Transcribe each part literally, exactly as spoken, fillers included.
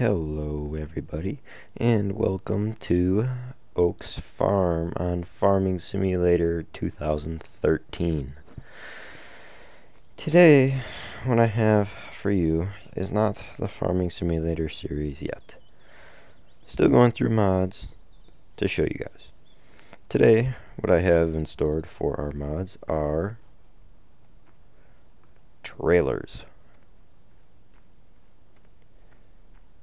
Hello everybody, and welcome to Oaks Farm on Farming Simulator two thousand thirteen. Today, what I have for you is not the Farming Simulator series yet. Still going through mods to show you guys. Today, what I have in store for our mods are trailers.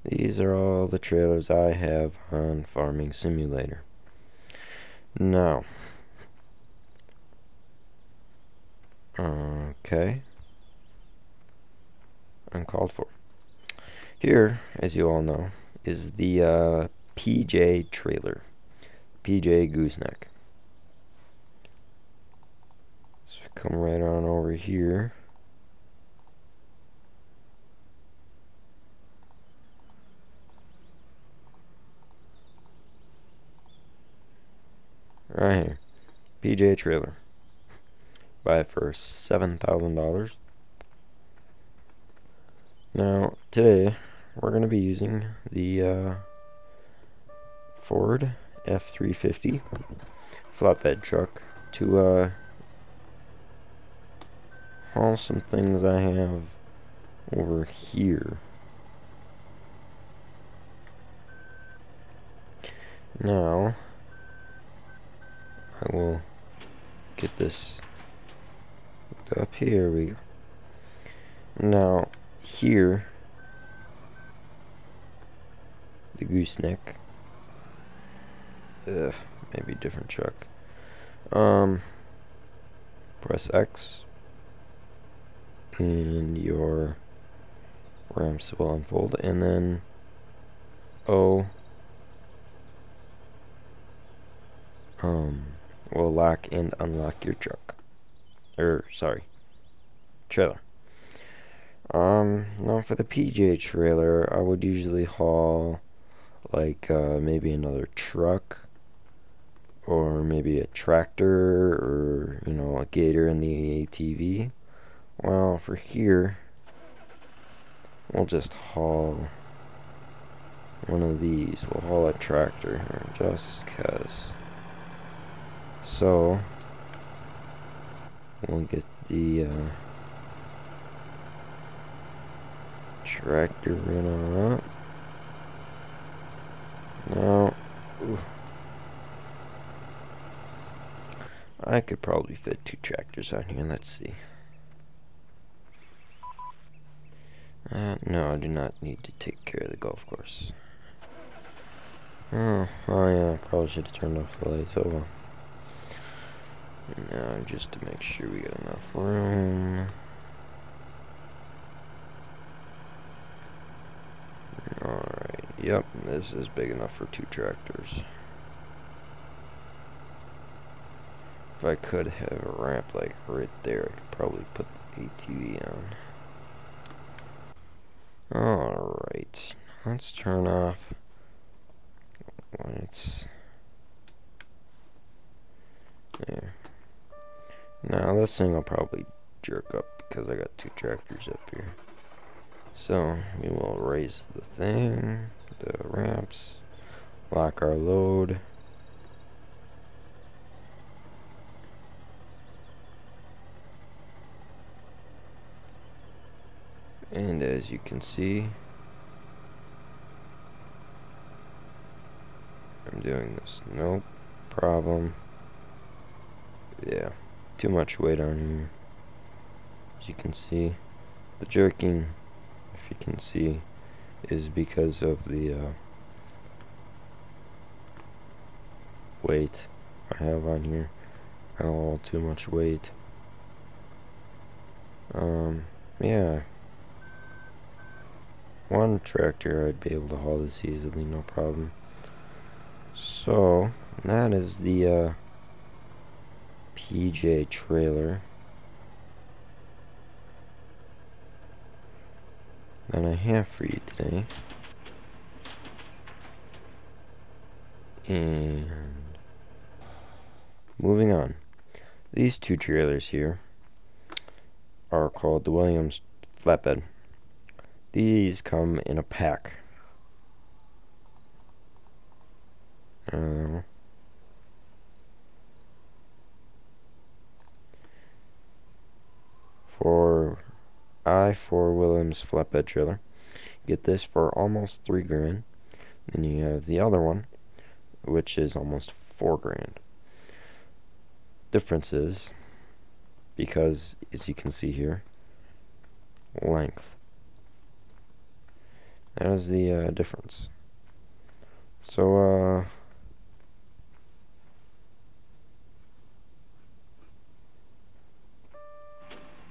These are all the trailers I have on Farming Simulator. Now, okay, uncalled for. Here, as you all know, is the uh, P J trailer, P J Gooseneck. So come right on over here. Right here, P J trailer. Buy it for seven thousand dollars. Now today we're going to be using the uh, Ford F three fifty flatbed truck to uh, haul some things I have over here. Now, I will get this hooked up. Here we go. Now, here, the Gooseneck. Ugh, maybe different truck. Um, press X, and your ramps will unfold, and then O. Um. will lock and unlock your truck, or sorry, trailer. Um, now for the P J trailer, I would usually haul like uh, maybe another truck, or maybe a tractor, or you know, a gator in the A T V. Well, for here, we'll just haul one of these. We'll haul a tractor here, just cause. So we'll get the uh, tractor right on up. Now, ooh, I could probably fit two tractors on here. Let's see. Uh, no, I do not need to take care of the golf course. Oh, oh yeah, I probably should have turned off the lights. Oh well. Now, just to make sure we got enough room. Alright, yep, this is big enough for two tractors. If I could have a ramp like right there, I could probably put the A T V on. Alright, let's turn off lights. There. Now this thing will probably jerk up because I got two tractors up here. So we will raise the thing, the ramps, lock our load. And as you can see, I'm doing this no problem. Yeah, too much weight on here. As you can see, the jerking, if you can see, is because of the uh, weight I have on here. A little too much weight. Um, yeah. One tractor I'd be able to haul this easily, no problem. So, that is the uh, P J trailer. That I have for you today. And moving on. These two trailers here are called the Williams flatbed. These come in a pack. Um, for I for Williams flatbed trailer. Get this for almost three grand. Then you have the other one, which is almost four grand. Difference is because, as you can see here, length. That is the uh, difference. So, uh,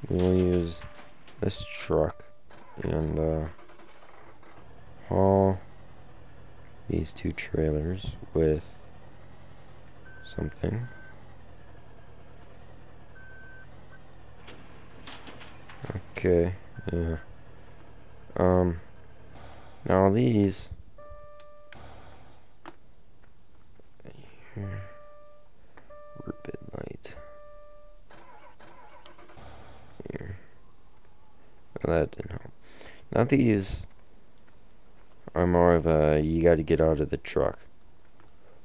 we'll use this truck and uh, haul these two trailers with something. Okay, yeah. Um, now these. Ribbon light. Here. Well, that didn't help. Now these are more of a you got to get out of the truck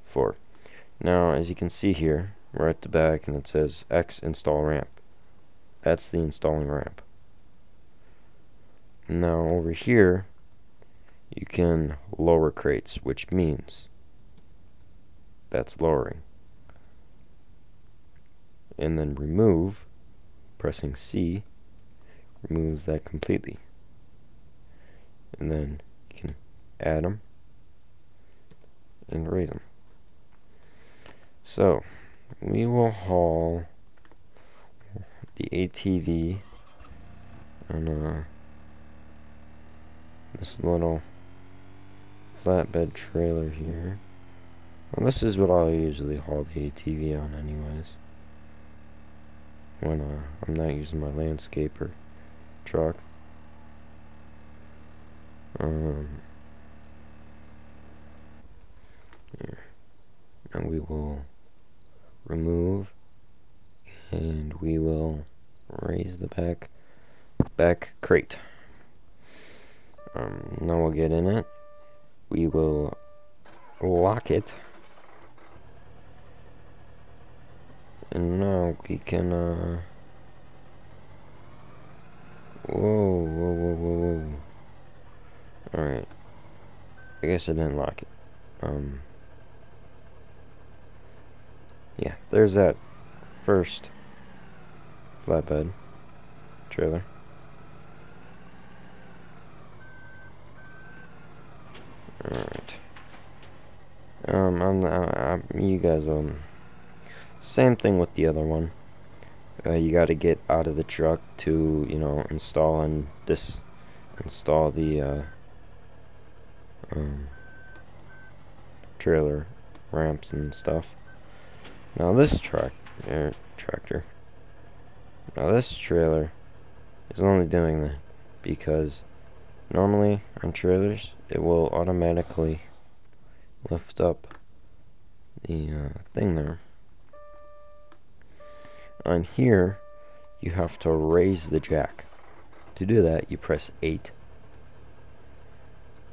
for. Now, as you can see here, we're at the back and it says X install ramp. That's the installing ramp. Now over here you can lower crates, which means that's lowering, and then remove, pressing C removes that completely, and then you can add them and raise them. So we will haul the A T V on a this little flatbed trailer here. Well, this is what I'll usually haul the A T V on anyways, when uh, I'm not using my landscaper truck. Um, here. And we will remove, and we will raise the back back crate. Um, now we'll get in it, we will lock it, and now we can, uh, whoa, whoa, whoa, whoa, whoa, alright, I guess I didn't lock it, um, yeah, there's that first flatbed trailer. Alright. Um, I'm, I'm, I'm, you guys, um, same thing with the other one. Uh, you gotta get out of the truck to, you know, install and dis, install the, uh, um, trailer ramps and stuff. Now this truck, er, tractor, now this trailer is only doing that because normally on trailers it will automatically lift up the uh, thing there. On here you have to raise the jack. To do that you press eight.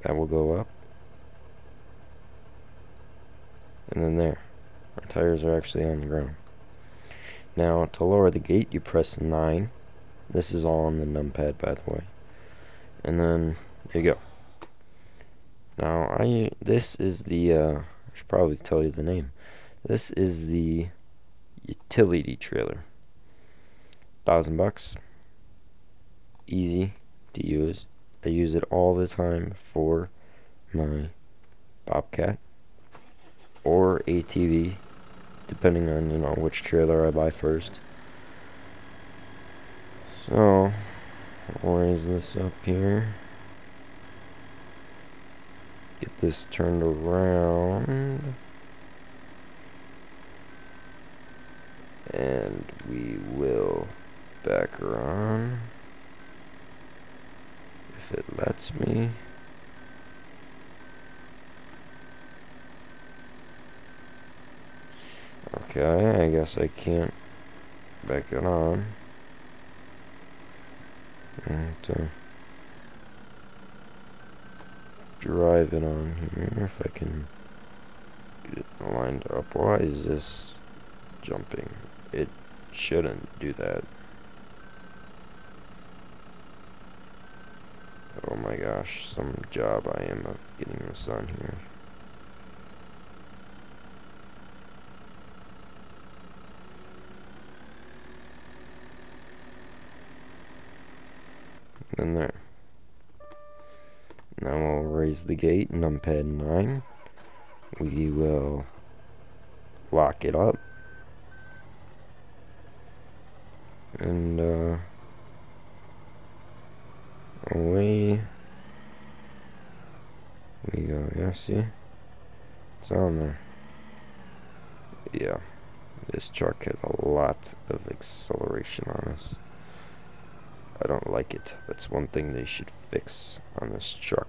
That will go up. And then there. Our tires are actually on the ground. Now to lower the gate you press nine. This is all on the numpad, by the way. And then there you go. Now I this is the uh, I should probably tell you the name. This is the utility trailer. Thousand bucks. Easy to use. I use it all the time for my Bobcat or A T V, depending on you know which trailer I buy first. So raise this up here. Get this turned around. And we will back her on. If it lets me. Okay, I guess I can't back it on. I have to drive it on here if I can get it lined up. Why is this jumping? It shouldn't do that. Oh my gosh, some job I am of getting this on here. And there. Now we'll raise the gate, numpad nine. We will lock it up. And, uh, away we go. Yeah, see? It's on there. Yeah. This truck has a lot of acceleration on us. I don't like it. That's one thing they should fix on this truck.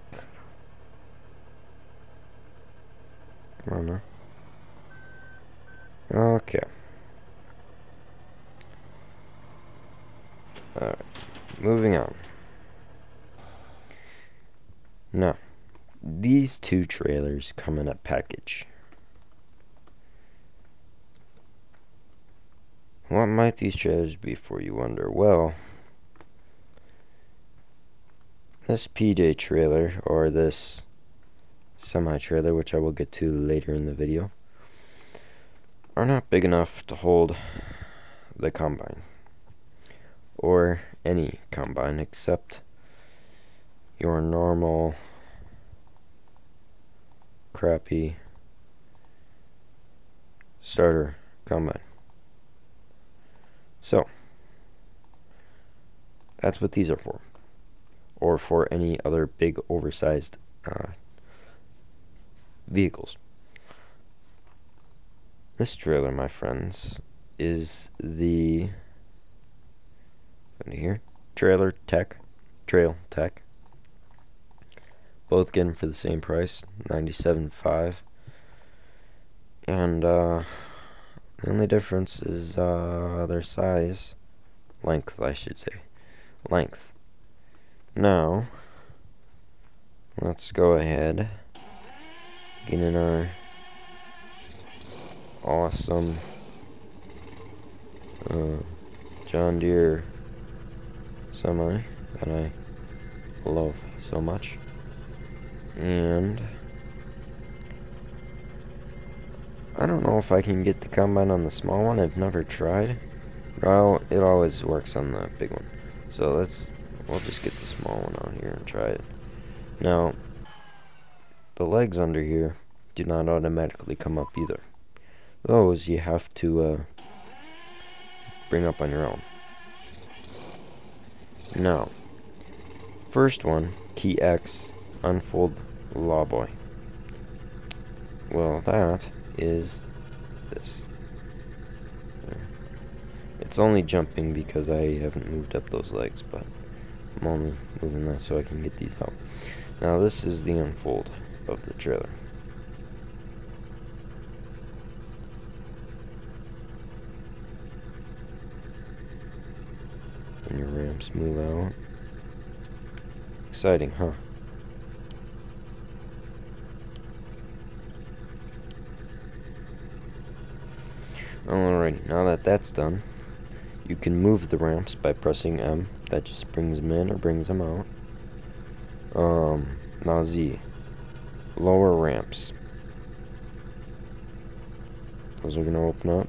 Come on now. Okay. Alright. Moving on. Now, these two trailers come in a package. What might these trailers be for, you wonder? Well, this P J trailer, or this semi-trailer, which I will get to later in the video, are not big enough to hold the combine, or any combine except your normal crappy starter combine. So that's what these are for. Or for any other big oversized uh, vehicles. This trailer, my friends, is the here Trailtech, Trailtech. Both getting for the same price, ninety-seven point five. And uh, the only difference is uh, their size, length, I should say, length. Now, let's go ahead, get in our awesome uh, John Deere semi that I love so much, and I don't know if I can get the combine on the small one. I've never tried, but it always works on the big one, so let's we'll just get the small one out here and try it. Now, the legs under here do not automatically come up either. Those you have to uh, bring up on your own. Now, first one, key X, unfold lawboy. Well, that is this. It's only jumping because I haven't moved up those legs, but I'm only moving that so I can get these out. Now this is the unfold of the trailer. And your ramps move out. Exciting, huh? Alrighty, now that that's done, you can move the ramps by pressing M. That just brings them in or brings them out. Um, now Z, lower ramps. Those are gonna open up.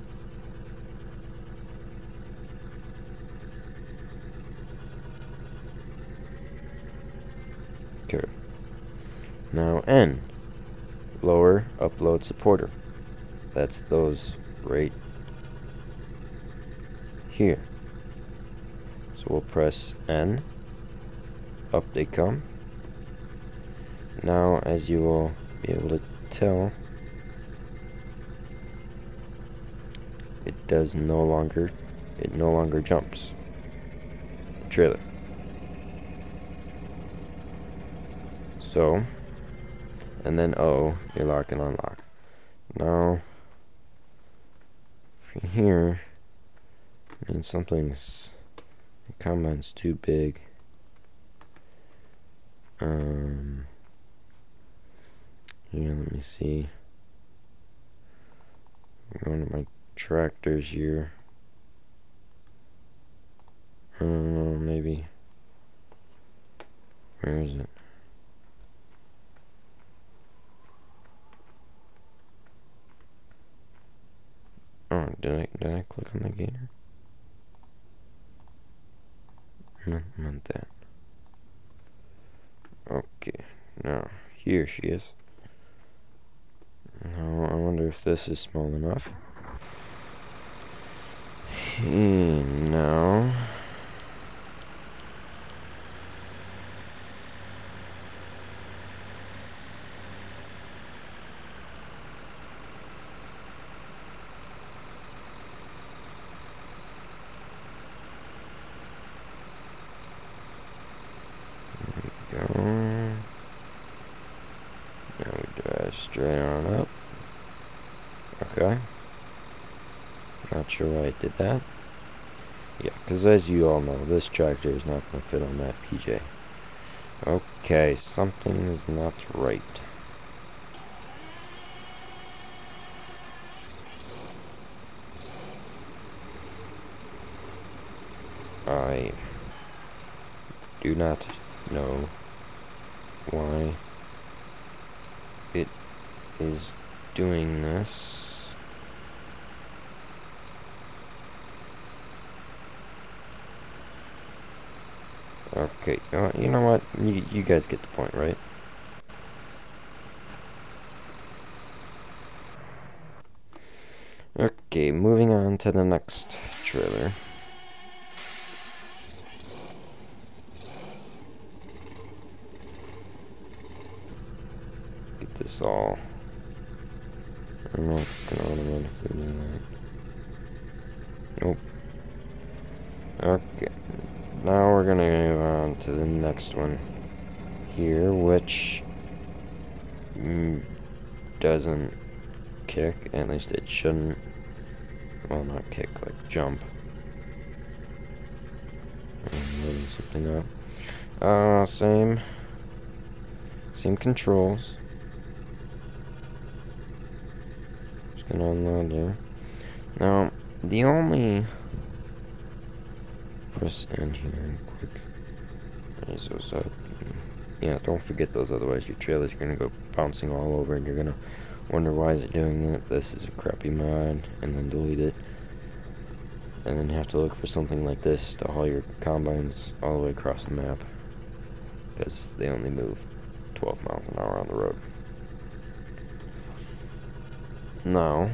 Okay. Now N, lower upload supporter. That's those right here. So we'll press N, up they come. Now, as you will be able to tell, it does no longer, it no longer jumps the trailer. So, and then O, you lock and unlock. Now, from here, I mean something's combine's too big. Um, yeah, let me see. going to my tractors here. I don't know, maybe. Where is it? Oh, did I, did I click on the gator? No, not that. Okay, now, here she is. Now, I wonder if this is small enough. No. Straight on up. Okay. Not sure why I did that. Yeah, because as you all know, this tractor is not going to fit on that P J. Okay, something is not right. I do not know why it is doing this. Okay, uh, you know what? You, you guys get the point, right? Okay, moving on to the next trailer. Get this all. I don't know if it's going to automatically do that. Nope. Okay. Now we're going to move on to the next one here, which mm, doesn't kick. At least it shouldn't. Well, not kick, like jump. I'm loading something up. Uh, same. Same controls. Gonna unload there. Now, the only press end here quick. Raise those up. Yeah, don't forget those, otherwise your trailer's gonna go bouncing all over, and you're gonna wonder why is it doing that. This is a crappy mod, and then delete it, and then have to look for something like this to haul your combines all the way across the map, because they only move twelve miles an hour on the road. Now,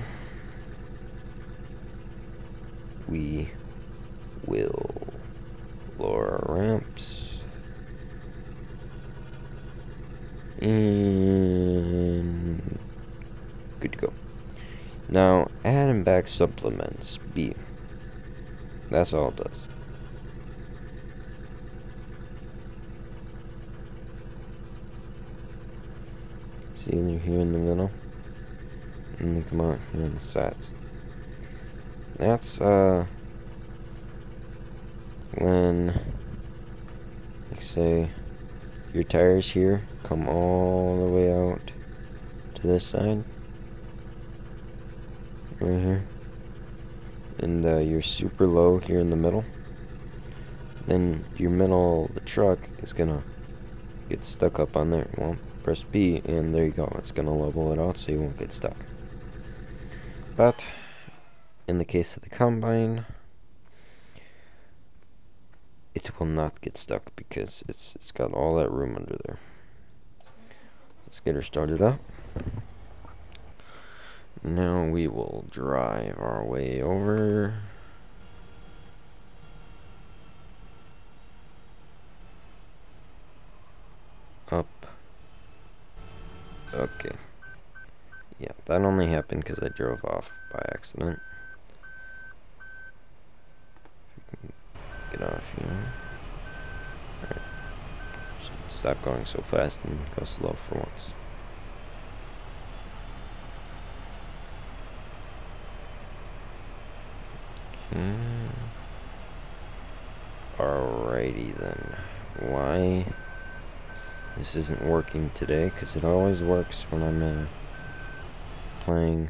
we will lower our ramps and good to go. Now, add and back supplements B. That's all it does. See, they're here in the middle. And then come out here on the sides. That's uh when, like, say your tires here come all the way out to this side right here, and uh, you're super low here in the middle. Then your middle of the truck is gonna get stuck up on there. Well, press B and there you go, it's gonna level it out so you won't get stuck. But in the case of the combine, it will not get stuck because it's it's got all that room under there. Let's get her started up. Now we will drive our way over. Up. Okay. Yeah, that only happened because I drove off by accident. If we can get off here. Alright. Stop going so fast and go slow for once. Okay. Alrighty then. Why this isn't working today? Because it always works when I'm in a playing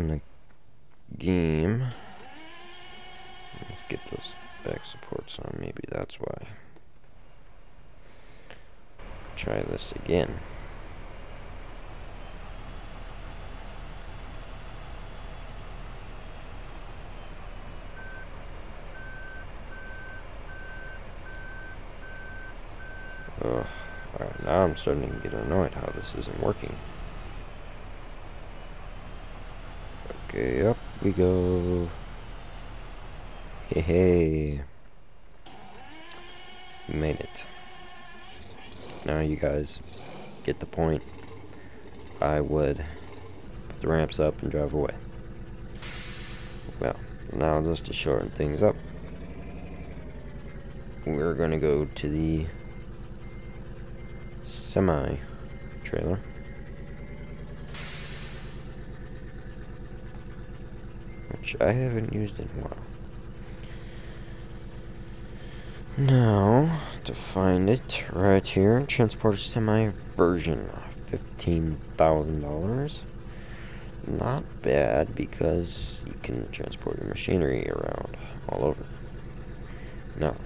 in the game. Let's get those back supports on. Maybe that's why. Try this again. Ugh. Alright, now I'm starting to get annoyed how this isn't working. Okay, up we go. Hey, hey. We made it. Now you guys get the point. I would put the ramps up and drive away. Well, now just to shorten things up, we're going to go to the semi trailer. Which I haven't used in a while. Now, to find it right here, Transporter Semi version, fifteen thousand dollars. Not bad, because you can transport your machinery around all over. Now,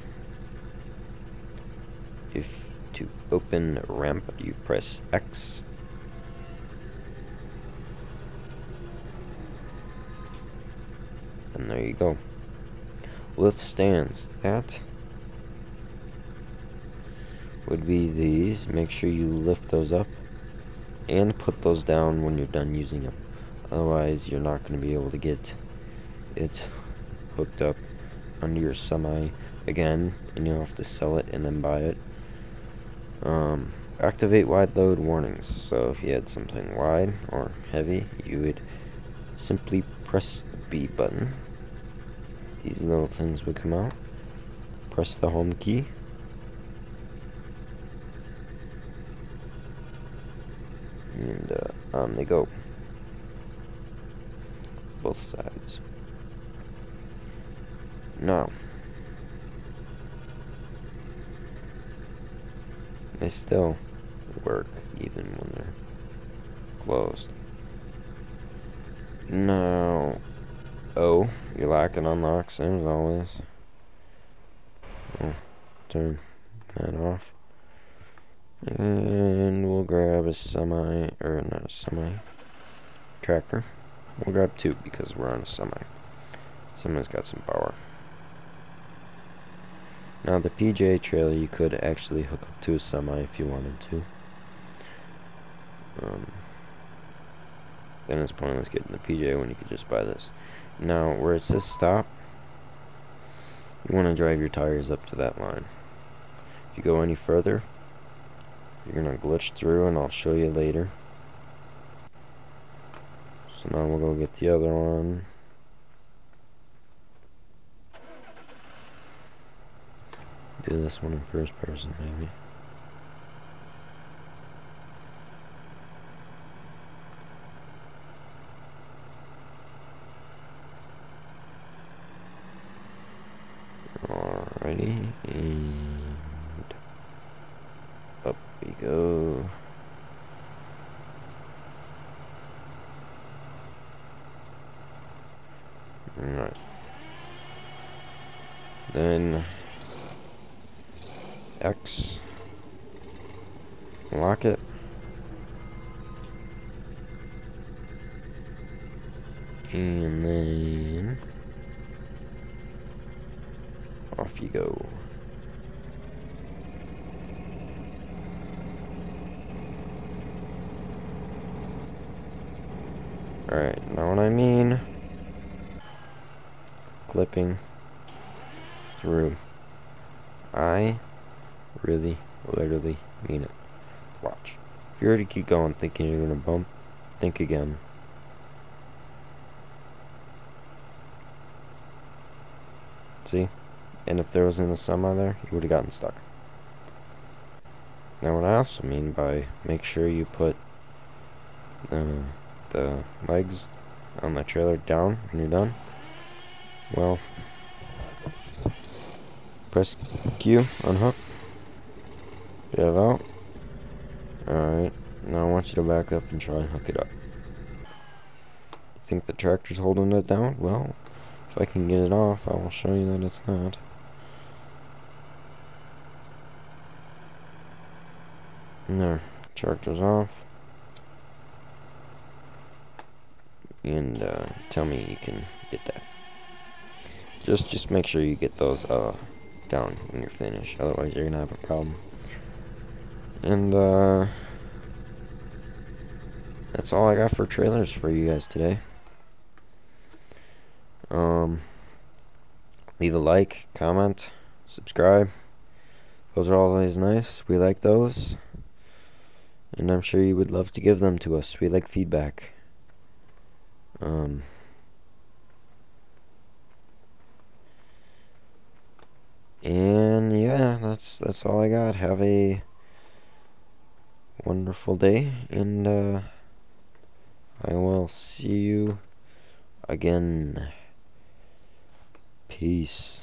if to open ramp, you press X. And there you go. Withstands that. Would be these. Make sure you lift those up and put those down when you're done using them, otherwise you're not going to be able to get it hooked up under your semi again, and you'll have to sell it and then buy it. Um, activate wide load warnings. So if you had something wide or heavy, you would simply press the B button. These little things would come out. Press the home key. And uh, on they go, both sides. Now, they still work even when they're closed. Now, oh, your lock and unlock, same as always. I'll turn that off. And we'll grab a semi, or not a semi, tractor. We'll grab two because we're on a semi. Semi's got some power. Now the P J trailer you could actually hook up to a semi if you wanted to. Um, then it's pointless getting the P J when you could just buy this. Now where it says stop, you want to drive your tires up to that line. If you go any further, you're going to glitch through, and I'll show you later. So now we'll go get the other one. Do this one in first person, maybe. Alrighty. And up we go. Alright. Then X. Lock it. And then off you go. Alright, now what I mean, clipping through. I really, literally mean it. Watch. If you already keep going thinking you're gonna bump, think again. See? And if there wasn't a semi there, you would have gotten stuck. Now what I also mean by make sure you put the the legs on the trailer down when you're done, well, press Q, unhook, get it out. Alright, now I want you to back up and try and hook it up. think the tractor's holding it down. Well, if I can get it off, I will show you that it's not. There, tractor's off. And uh, tell me you can get that. Just, just make sure you get those uh, down when you're finished. Otherwise, you're gonna have a problem. And uh, that's all I got for trailers for you guys today. Um, leave a like, comment, subscribe. Those are always nice. We like those. And I'm sure you would love to give them to us. We like feedback. Um, and yeah, that's that's all I got. Have a wonderful day, and uh, I will see you again. Peace.